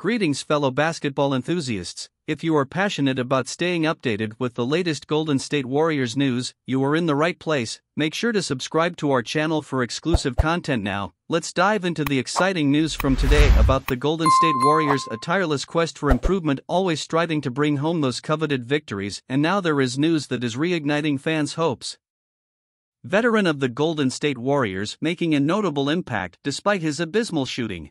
Greetings, fellow basketball enthusiasts. If you are passionate about staying updated with the latest Golden State Warriors news, you are in the right place. Make sure to subscribe to our channel for exclusive content now. Let's dive into the exciting news from today about the Golden State Warriors, a tireless quest for improvement, always striving to bring home those coveted victories, and now there is news that is reigniting fans' hopes. Veteran of the Golden State Warriors making a notable impact despite his abysmal shooting.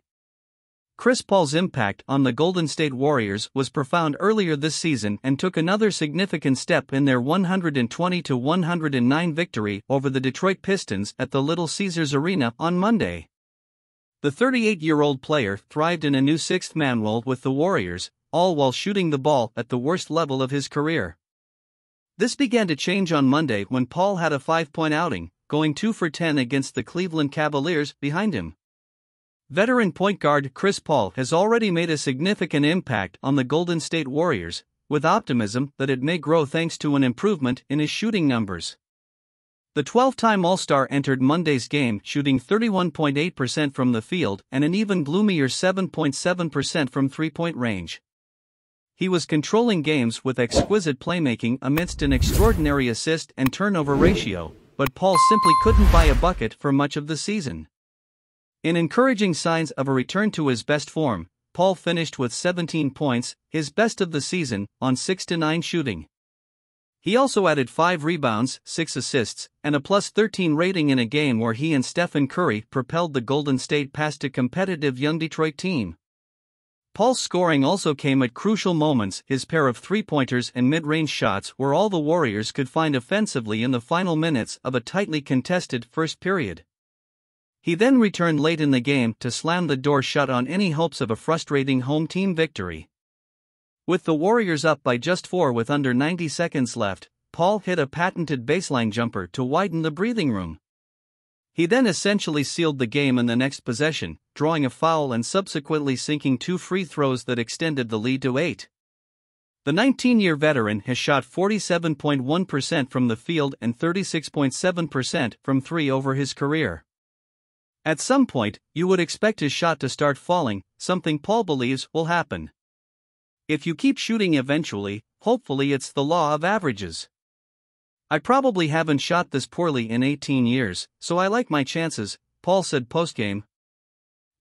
Chris Paul's impact on the Golden State Warriors was profound earlier this season and took another significant step in their 120-109 victory over the Detroit Pistons at the Little Caesars Arena on Monday. The 38-year-old player thrived in a new sixth-man role with the Warriors, all while shooting the ball at the worst level of his career. This began to change on Monday when Paul had a 5-point outing, going 2 for 10 against the Cleveland Cavaliers behind him. Veteran point guard Chris Paul has already made a significant impact on the Golden State Warriors, with optimism that it may grow thanks to an improvement in his shooting numbers. The 12-time All-Star entered Monday's game shooting 31.8% from the field and an even gloomier 7.7% from three-point range. He was controlling games with exquisite playmaking amidst an extraordinary assist and turnover ratio, but Paul simply couldn't buy a bucket for much of the season. In encouraging signs of a return to his best form, Paul finished with 17 points, his best of the season, on 6-9 shooting. He also added 5 rebounds, 6 assists, and a +13 rating in a game where he and Stephen Curry propelled the Golden State past a competitive young Detroit team. Paul's scoring also came at crucial moments. His pair of three-pointers and mid-range shots were all the Warriors could find offensively in the final minutes of a tightly contested first period. He then returned late in the game to slam the door shut on any hopes of a frustrating home team victory. With the Warriors up by just 4 with under 90 seconds left, Paul hit a patented baseline jumper to widen the breathing room. He then essentially sealed the game in the next possession, drawing a foul and subsequently sinking 2 free throws that extended the lead to 8. The 19-year veteran has shot 47.1% from the field and 36.7% from 3 over his career. At some point, you would expect his shot to start falling, something Paul believes will happen. If you keep shooting eventually, hopefully it's the law of averages. I probably haven't shot this poorly in 18 years, so I like my chances, Paul said postgame.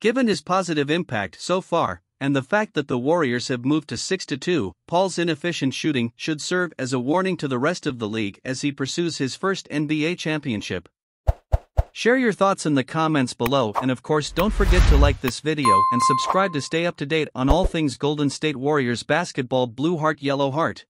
Given his positive impact so far, and the fact that the Warriors have moved to 6-2, Paul's inefficient shooting should serve as a warning to the rest of the league as he pursues his first NBA championship. Share your thoughts in the comments below, and of course don't forget to like this video and subscribe to stay up to date on all things Golden State Warriors basketball. Blue Heart, Yellow Heart.